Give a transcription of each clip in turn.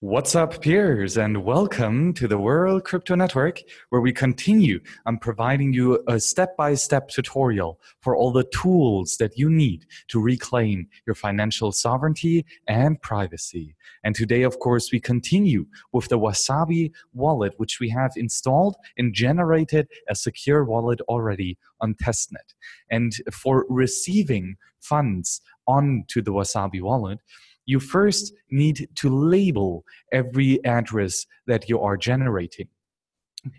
What's up, peers, and welcome to the World Crypto Network, where we continue on providing you a step-by-step tutorial for all the tools that you need to reclaim your financial sovereignty and privacy. And today, of course, we continue with the Wasabi Wallet, which we have installed and generated a secure wallet already on Testnet. And for receiving funds onto the Wasabi Wallet, you first need to label every address that you are generating.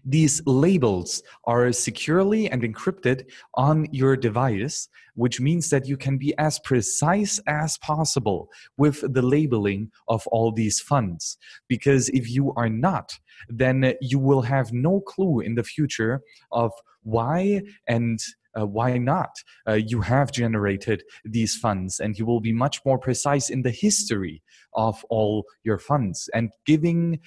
These labels are securely and encrypted on your device, which means that you can be as precise as possible with the labeling of all these funds. Because if you are not, then you will have no clue in the future of why and why not you have generated these funds, and you will be much more precise in the history of all your funds and giving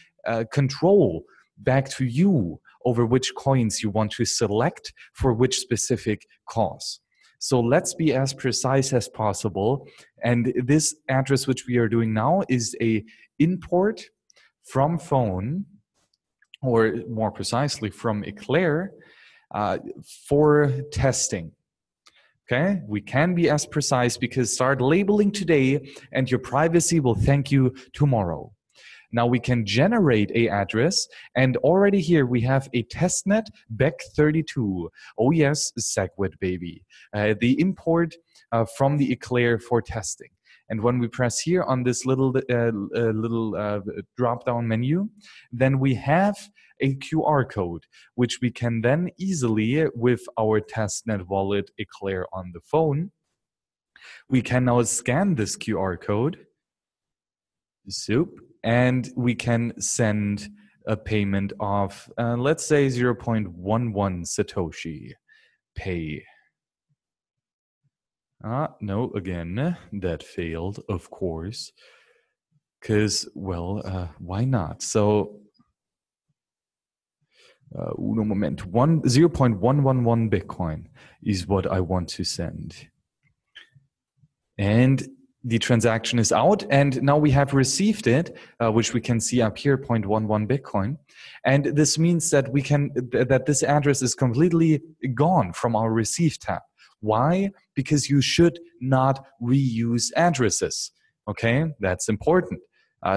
control back to you over which coins you want to select for which specific cause. So let's be as precise as possible. And this address which we are doing now is a import from phone, or more precisely from Eclair, for testing. Okay, we can be as precise because start labeling today and your privacy will thank you tomorrow. Now we can generate an address, and already here we have a testnet BEC32. Oh yes, SegWit baby. The import from the Eclair for testing. And when we press here on this little, drop-down menu, then we have a QR code, which we can then easily, with our testnet wallet Eclair on the phone, we can now scan this QR code, and we can send a payment of, let's say, 0.11 Satoshi. Pay. No, again, that failed, of course, because, well, why not? So, uno moment, 0.111 Bitcoin is what I want to send. And the transaction is out, and now we have received it, which we can see up here, 0.11 Bitcoin. And this means that we can, that this address is completely gone from our receive tab. Why? Because you should not reuse addresses, okay? That's important.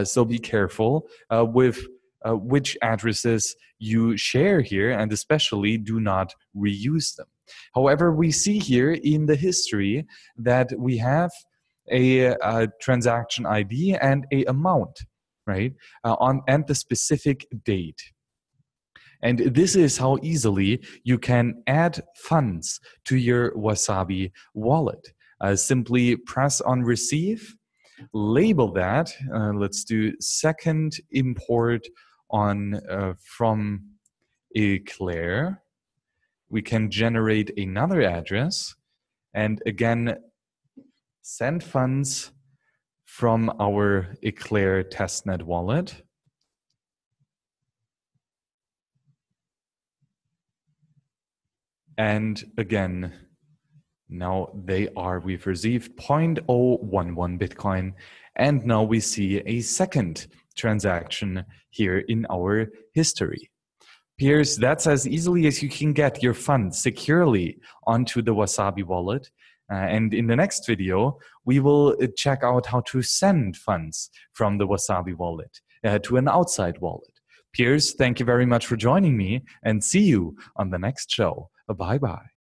So be careful with which addresses you share here, and especially do not reuse them. However, we see here in the history that we have a transaction ID and a amount, right? And the specific date. And this is how easily you can add funds to your Wasabi wallet. Simply press on receive, label that. Let's do second import on from Eclair. We can generate another address, and again, send funds from our Eclair testnet wallet. And again, now they are, we've received 0.011 Bitcoin. And now we see a second transaction here in our history. Peers, that's as easily as you can get your funds securely onto the Wasabi wallet. And in the next video, we will check out how to send funds from the Wasabi wallet to an outside wallet. Peers, thank you very much for joining me, and see you on the next show. Bye-bye.